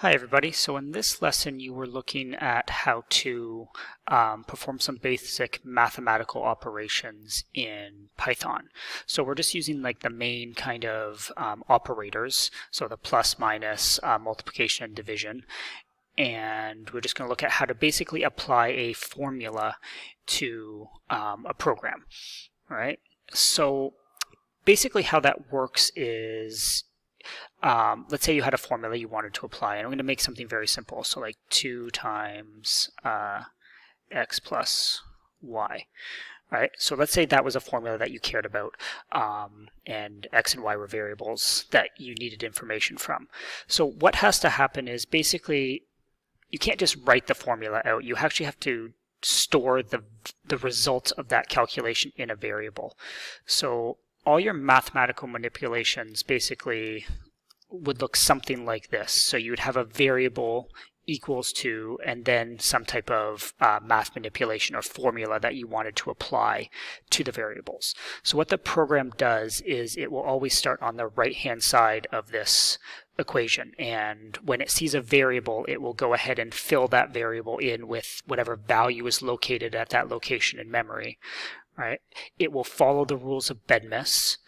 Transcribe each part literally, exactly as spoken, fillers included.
Hi everybody, so in this lesson you were looking at how to um, perform some basic mathematical operations in Python. So we're just using like the main kind of um, operators, so the plus, minus, uh, multiplication, and division. And we're just going to look at how to basically apply a formula to um, a program. All right, so basically how that works is Um, let's say you had a formula you wanted to apply, and I'm going to make something very simple. So like two times uh, x plus y. All right. So let's say that was a formula that you cared about, um, and x and y were variables that you needed information from. So what has to happen is basically you can't just write the formula out. You actually have to store the, the results of that calculation in a variable. So all your mathematical manipulations basically would look something like this. So you would have a variable equals to, and then some type of uh, math manipulation or formula that you wanted to apply to the variables. So what the program does is it will always start on the right-hand side of this equation, and when it sees a variable, it will go ahead and fill that variable in with whatever value is located at that location in memory. Right. It will follow the rules of Bedmes,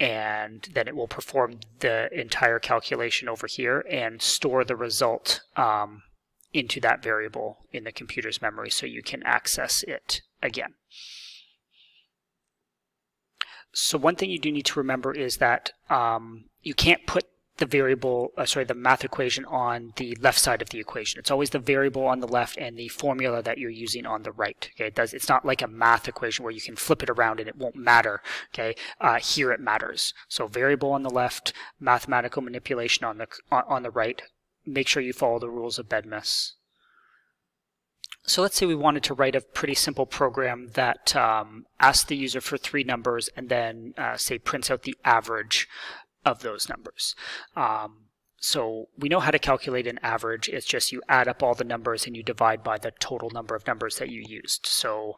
and then it will perform the entire calculation over here and store the result um, into that variable in the computer's memory so you can access it again. So one thing you do need to remember is that um, you can't put the variable, uh, sorry, the math equation on the left side of the equation. It's always the variable on the left and the formula that you're using on the right. Okay, it does. It's not like a math equation where you can flip it around and it won't matter. Okay, uh, here it matters. So variable on the left, mathematical manipulation on the on, on the right. Make sure you follow the rules of Bedmes. So let's say we wanted to write a pretty simple program that um, asks the user for three numbers and then uh, say prints out the average of those numbers. Um, so we know how to calculate an average. It's just you add up all the numbers and you divide by the total number of numbers that you used. So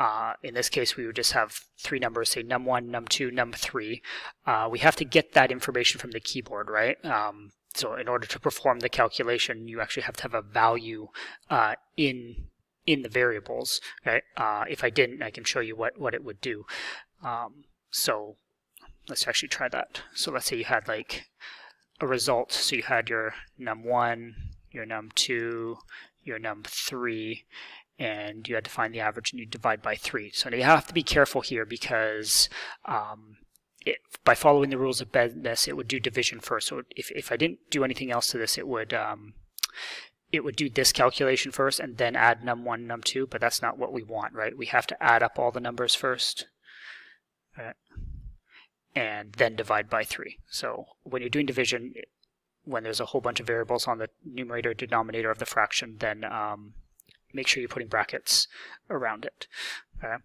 uh, in this case, we would just have three numbers, say num one, num two, num three. Uh, we have to get that information from the keyboard, right? Um, so in order to perform the calculation, you actually have to have a value uh, in in the variables. Right? Uh, if I didn't, I can show you what, what it would do. Um, so let's actually try that. So let's say you had like a result. So you had your num one, your num two, your num three, and you had to find the average and you divide by three. So now you have to be careful here because um, it, by following the rules of Bedmes, it would do division first. So if, if I didn't do anything else to this, it would um, it would do this calculation first and then add num one, num two, but that's not what we want, right? We have to add up all the numbers first. All right. And then divide by three. So when you're doing division, when there's a whole bunch of variables on the numerator, denominator of the fraction, then um, make sure you're putting brackets around it. Okay?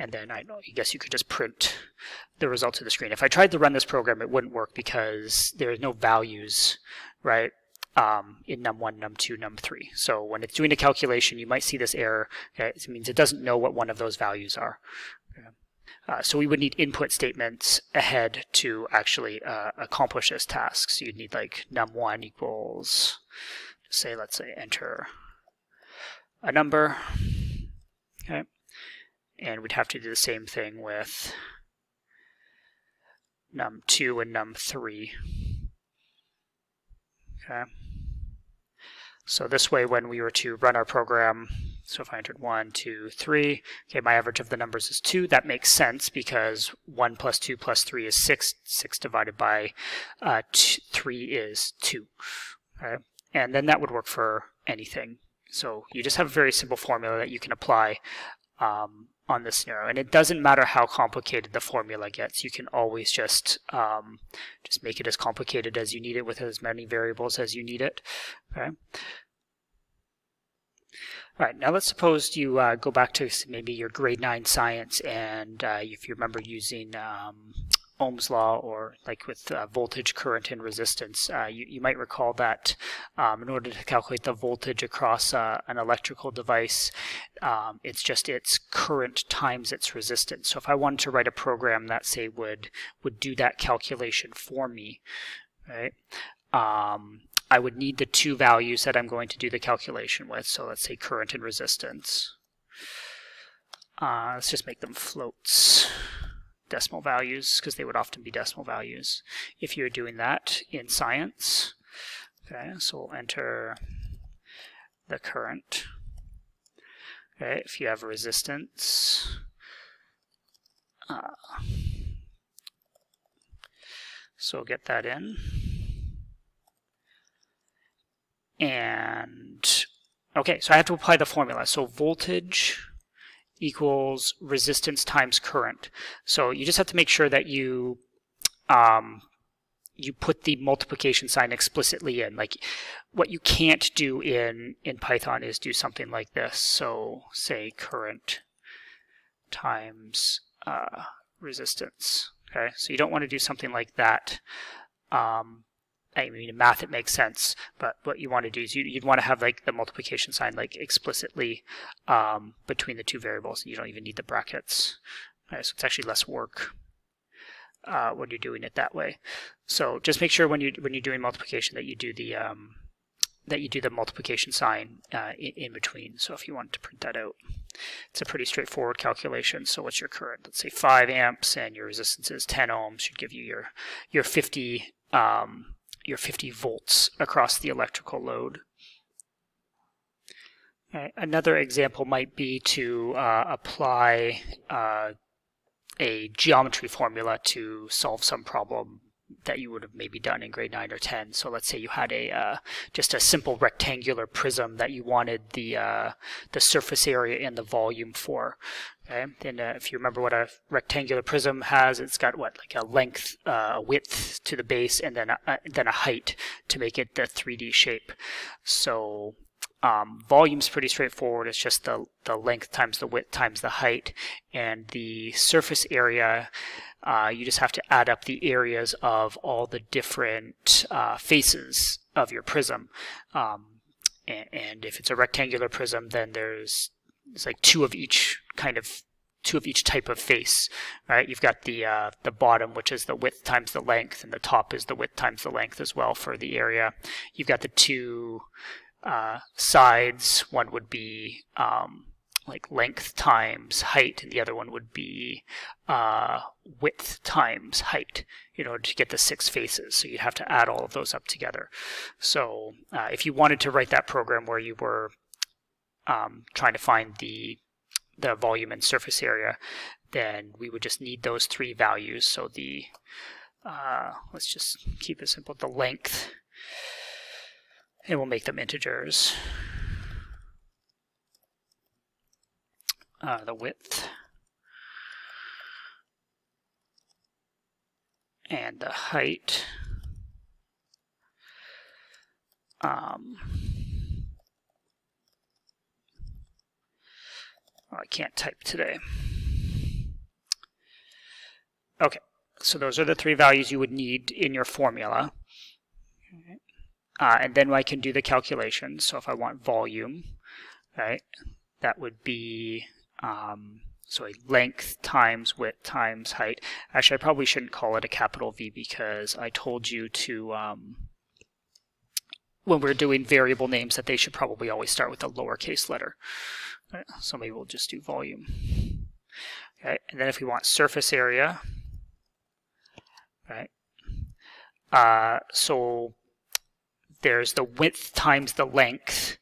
And then I, I guess you could just print the result to the screen. If I tried to run this program, it wouldn't work because there are no values, right? Um, in num one, num two, num three. So when it's doing a calculation, you might see this error. Okay? It means it doesn't know what one of those values are. Okay? Uh, so we would need input statements ahead to actually uh, accomplish this task. So you'd need like num one equals, say, let's say, enter a number. Okay. And we'd have to do the same thing with num two and num three. Okay. So this way, when we were to run our program, so if I entered one, two, three, okay, my average of the numbers is two. That makes sense because one plus two plus three is six. Six divided by uh, two, three is two. Okay? And then that would work for anything. So you just have a very simple formula that you can apply um, on this scenario. And it doesn't matter how complicated the formula gets. You can always just, um, just make it as complicated as you need it with as many variables as you need it. Okay. All right, now let's suppose you uh, go back to maybe your grade nine science, and uh, if you remember using um, Ohm's law or like with uh, voltage, current, and resistance, uh, you, you might recall that um, in order to calculate the voltage across uh, an electrical device, um, it's just its current times its resistance. So if I wanted to write a program that, say, would, would do that calculation for me, right? Um, I would need the two values that I'm going to do the calculation with. So let's say current and resistance. Uh, let's just make them floats, decimal values, because they would often be decimal values if you're doing that in science. Okay, so we'll enter the current. Okay, if you have resistance, uh, so we'll get that in. And okay, so I have to apply the formula. So voltage equals resistance times current. So you just have to make sure that you um, you put the multiplication sign explicitly in. Like, what you can't do in in Python is do something like this. So say current times uh, resistance. Okay, so you don't want to do something like that. Um, I mean, in math it makes sense, but what you want to do is you, you'd want to have like the multiplication sign like explicitly um, between the two variables. You don't even need the brackets. Okay, so it's actually less work uh, when you're doing it that way. So just make sure when you when you're doing multiplication that you do the um, that you do the multiplication sign uh, in, in between. So if you wanted to print that out, it's a pretty straightforward calculation. So what's your current? Let's say five amps, and your resistance is ten ohms. Should give you your your fifty. Um, your fifty volts across the electrical load. Right. Another example might be to uh, apply uh, a geometry formula to solve some problem that you would have maybe done in grade nine or ten. So let's say you had a uh, just a simple rectangular prism that you wanted the uh, the surface area and the volume for. Okay, and uh, if you remember what a rectangular prism has, it's got what like a length, a uh, width to the base, and then a, uh, then a height to make it the three D shape. So um, volume's pretty straightforward. It's just the the length times the width times the height, and the surface area. Uh, you just have to add up the areas of all the different uh, faces of your prism. Um, and, and if it's a rectangular prism, then there's it's like two of each kind of two of each type of face, right? You've got the uh, the bottom, which is the width times the length, and the top is the width times the length as well for the area. You've got the two uh, sides. One would be um, like length times height, and the other one would be uh, width times height, in order to get the six faces. So you'd have to add all of those up together. So uh, if you wanted to write that program where you were um, trying to find the the volume and surface area, then we would just need those three values. So the uh, let's just keep it simple. The length, and we'll make them integers. Uh, the width and the height, um, well, I can't type today. Okay, so those are the three values you would need in your formula. Uh, and then I can do the calculation. So if I want volume, right, that would be Um, so a length times width times height. Actually, I probably shouldn't call it a capital V, because I told you to, um, when we're doing variable names, that they should probably always start with a lowercase letter. Okay, so maybe we'll just do volume. Okay, and then if we want surface area, right? Uh, so there's the width times the length.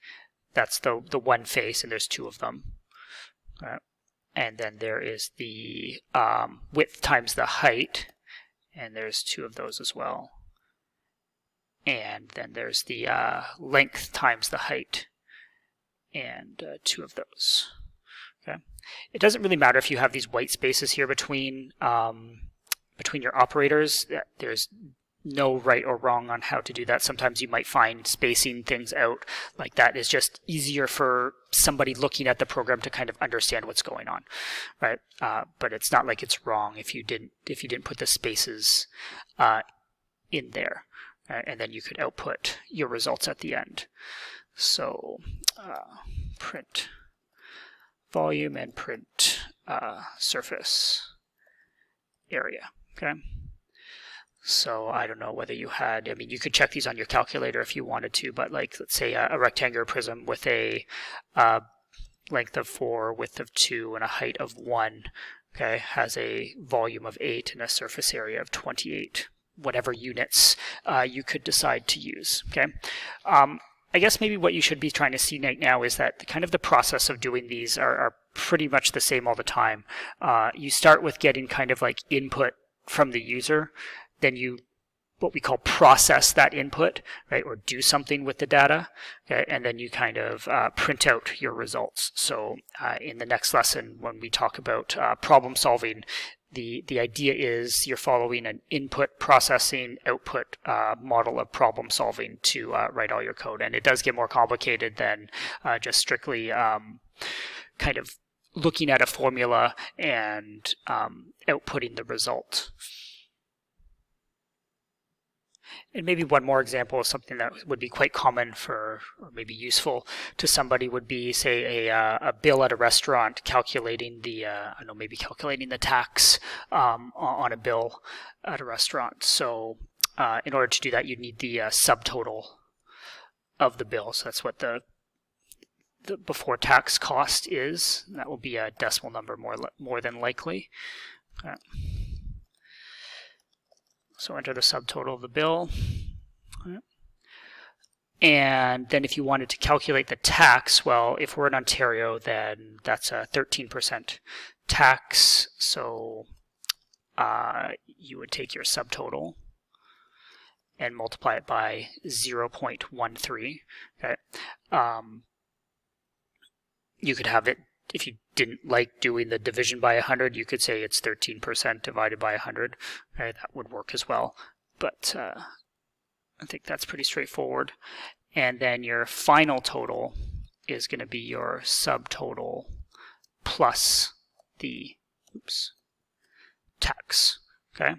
That's the the one face, and there's two of them. Right. And then there is the um, width times the height, and there's two of those as well. And then there's the uh, length times the height, and uh, two of those. Okay. It doesn't really matter if you have these white spaces here between um, between your operators. There's no right or wrong on how to do that. Sometimes you might find spacing things out like that is just easier for somebody looking at the program to kind of understand what's going on, right? Uh, but it's not like it's wrong if you didn't if you didn't put the spaces uh, in there, right? And then you could output your results at the end. So uh, print volume and print uh, surface area. Okay. So I don't know whether you had, I mean, you could check these on your calculator if you wanted to, but like, let's say a, a rectangular prism with a uh, length of four, width of two, and a height of one, okay, has a volume of eight and a surface area of twenty-eight, whatever units uh, you could decide to use, okay? Um, I guess maybe what you should be trying to see right now is that kind of the process of doing these are, are pretty much the same all the time. Uh, you start with getting kind of like input from the user, then you, what we call, process that input, right, or do something with the data, okay? And then you kind of uh, print out your results. So uh, in the next lesson, when we talk about uh, problem solving, the, the idea is you're following an input processing output uh, model of problem solving to uh, write all your code. And it does get more complicated than uh, just strictly um, kind of looking at a formula and um, outputting the result. And maybe one more example of something that would be quite common for, or maybe useful to somebody, would be, say, a, uh, a bill at a restaurant, calculating the, uh, I don't know, maybe calculating the tax um, on a bill at a restaurant. So uh, in order to do that, you need the uh, subtotal of the bill. So that's what the, the before tax cost is. And that will be a decimal number more, more than likely. Okay. So enter the subtotal of the bill. And then if you wanted to calculate the tax, well, if we're in Ontario, then that's a thirteen percent tax. So uh, you would take your subtotal and multiply it by zero point one three. Okay. Um, you could have it, if you didn't like doing the division by one hundred, you could say it's thirteen percent divided by one hundred. Okay, that would work as well. But uh, I think that's pretty straightforward. And then your final total is going to be your subtotal plus the oops, tax. Okay.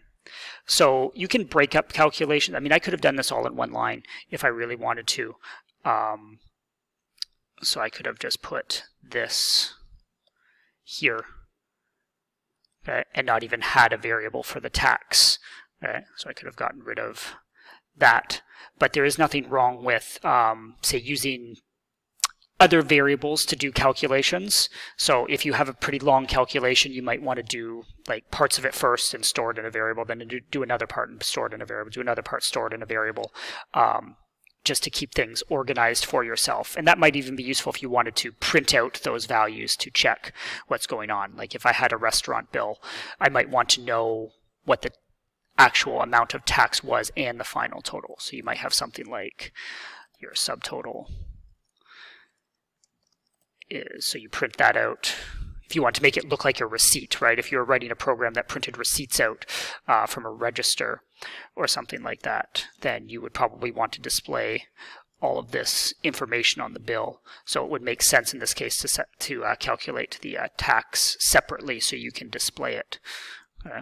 So you can break up calculations. I mean, I could have done this all in one line if I really wanted to. Um, so I could have just put this here, okay, and not even had a variable for the tax. Okay, so I could have gotten rid of that. But there is nothing wrong with, um, say, using other variables to do calculations. So if you have a pretty long calculation, you might want to do like parts of it first and store it in a variable, then do, do another part and store it in a variable, do another part, store it in a variable. Um, just to keep things organized for yourself. And that might even be useful if you wanted to print out those values to check what's going on. Like if I had a restaurant bill, I might want to know what the actual amount of tax was and the final total. So you might have something like your subtotal is, so you print that out. If you want to make it look like a receipt, right? If you're writing a program that printed receipts out uh, from a register or something like that, then you would probably want to display all of this information on the bill. So it would make sense in this case to set, to uh, calculate the uh, tax separately so you can display it. Okay.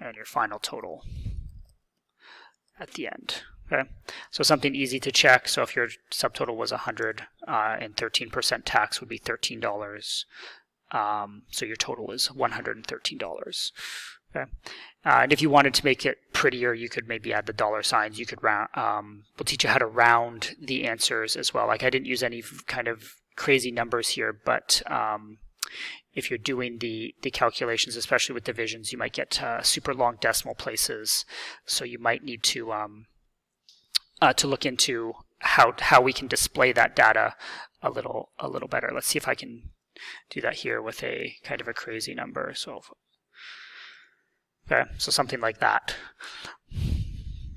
And your final total at the end. Okay. So something easy to check. So if your subtotal was one hundred uh, and thirteen percent tax would be thirteen dollars. Um, so your total is one hundred thirteen dollars. Okay. Uh, and if you wanted to make it prettier, you could maybe add the dollar signs. You could round, um, we'll teach you how to round the answers as well. Like I didn't use any kind of crazy numbers here, but um, if you're doing the, the calculations, especially with divisions, you might get uh, super long decimal places. So you might need to... Um, Uh, to look into how how we can display that data a little a little better. Let's see if I can do that here with a kind of a crazy number. So, okay, so something like that,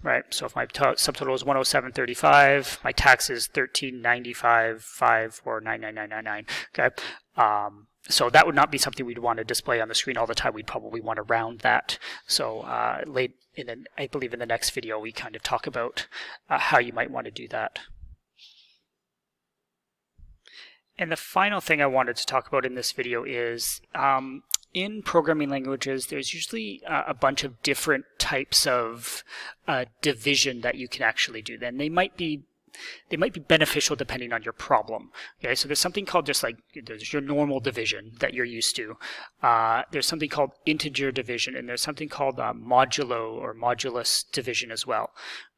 right? So if my subtotal is one oh seven thirty-five, my tax is thirteen ninety-five five four nine nine nine nine nine. Okay, um, so that would not be something we'd want to display on the screen all the time. We'd probably want to round that. So uh, late. And then I believe in the next video, we kind of talk about uh, how you might want to do that. And the final thing I wanted to talk about in this video is um, in programming languages, there's usually uh, a bunch of different types of uh, division that you can actually do. Then they might be they might be beneficial depending on your problem. Okay, so there's something called just like there's your normal division that you're used to. Uh, there's something called integer division, and there's something called uh, modulo or modulus division as well.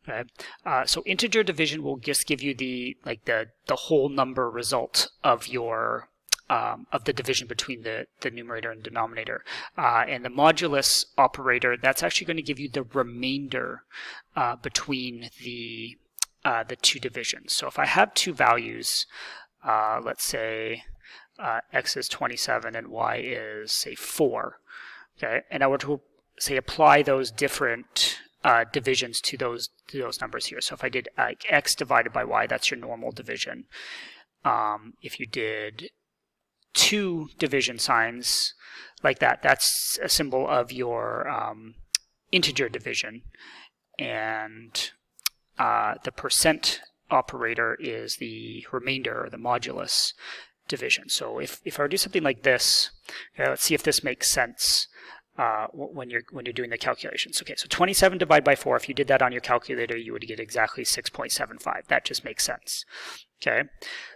Okay. Uh, so integer division will just give you the like the the whole number result of your Um, of the division between the, the numerator and denominator. Uh, and the modulus operator, that's actually going to give you the remainder uh, between the, uh, the two divisions. So if I have two values, uh, let's say uh, x is twenty-seven and y is, say, four, okay? And I were to, say, apply those different uh, divisions to those, to those numbers here. So if I did uh, x divided by y, that's your normal division. Um, if you did two division signs like that, that's a symbol of your um, integer division. And uh, the percent operator is the remainder, or the modulus division. So if, if I were to do something like this, okay, let's see if this makes sense uh, when you're when you're doing the calculations. Okay, so twenty-seven divided by four, if you did that on your calculator, you would get exactly six point seven five. That just makes sense. Okay,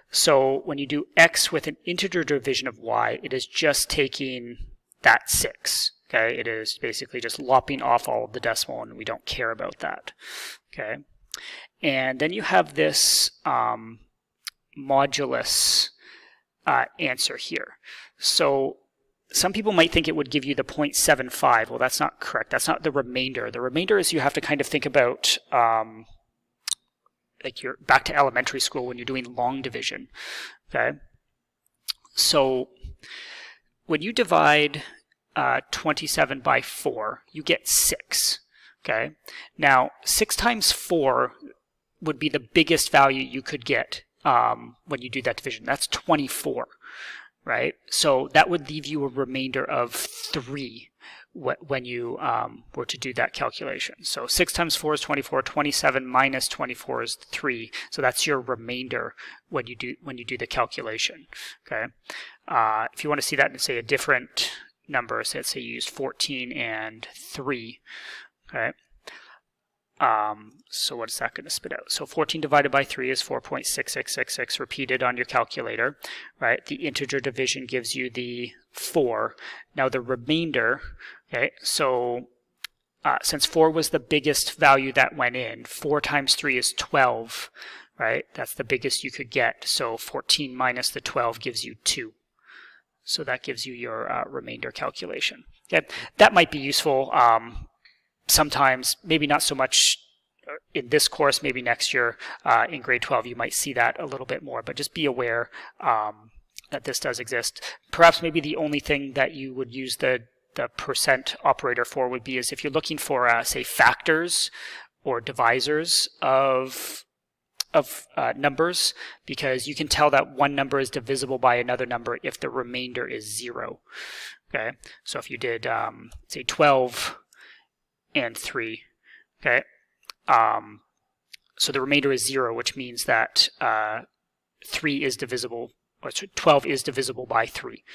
so when you do x with an integer division of y, it is just taking that six. Okay, it is basically just lopping off all of the decimal, and we don't care about that. Okay, and then you have this um, modulus uh, answer here. So some people might think it would give you the zero point seven five. Well, that's not correct. That's not the remainder. The remainder is you have to kind of think about Um, like you're back to elementary school when you're doing long division, okay? So when you divide uh, twenty-seven by four, you get six, okay? Now, six times four would be the biggest value you could get um, when you do that division. That's twenty-four, right? So that would leave you a remainder of three when you um, were to do that calculation. So six times four is twenty-four, twenty-seven minus twenty-four is three, so that's your remainder when you do when you do the calculation. Okay, uh, if you want to see that in, say, a different number, so let's say you use fourteen and three, okay? Um, so what is that going to spit out? So fourteen divided by three is four point six six six six, repeated on your calculator, right? The integer division gives you the four. Now the remainder, okay, so uh, since four was the biggest value that went in, four times three is twelve, right? That's the biggest you could get. So fourteen minus the twelve gives you two. So that gives you your uh, remainder calculation. Okay, that might be useful. Um, Sometimes, maybe not so much in this course, maybe next year uh, in grade twelve, you might see that a little bit more, but just be aware um, that this does exist. Perhaps maybe the only thing that you would use the, the percent operator for would be is if you're looking for, uh, say, factors or divisors of of uh, numbers, because you can tell that one number is divisible by another number if the remainder is zero. Okay, so if you did, um, say, twelve and three, okay, um, so the remainder is zero, which means that uh, three is divisible, or twelve is divisible by three,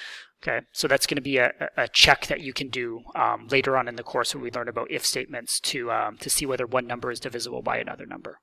okay? So that's going to be a, a check that you can do um, later on in the course when we learn about if statements to, um, to see whether one number is divisible by another number.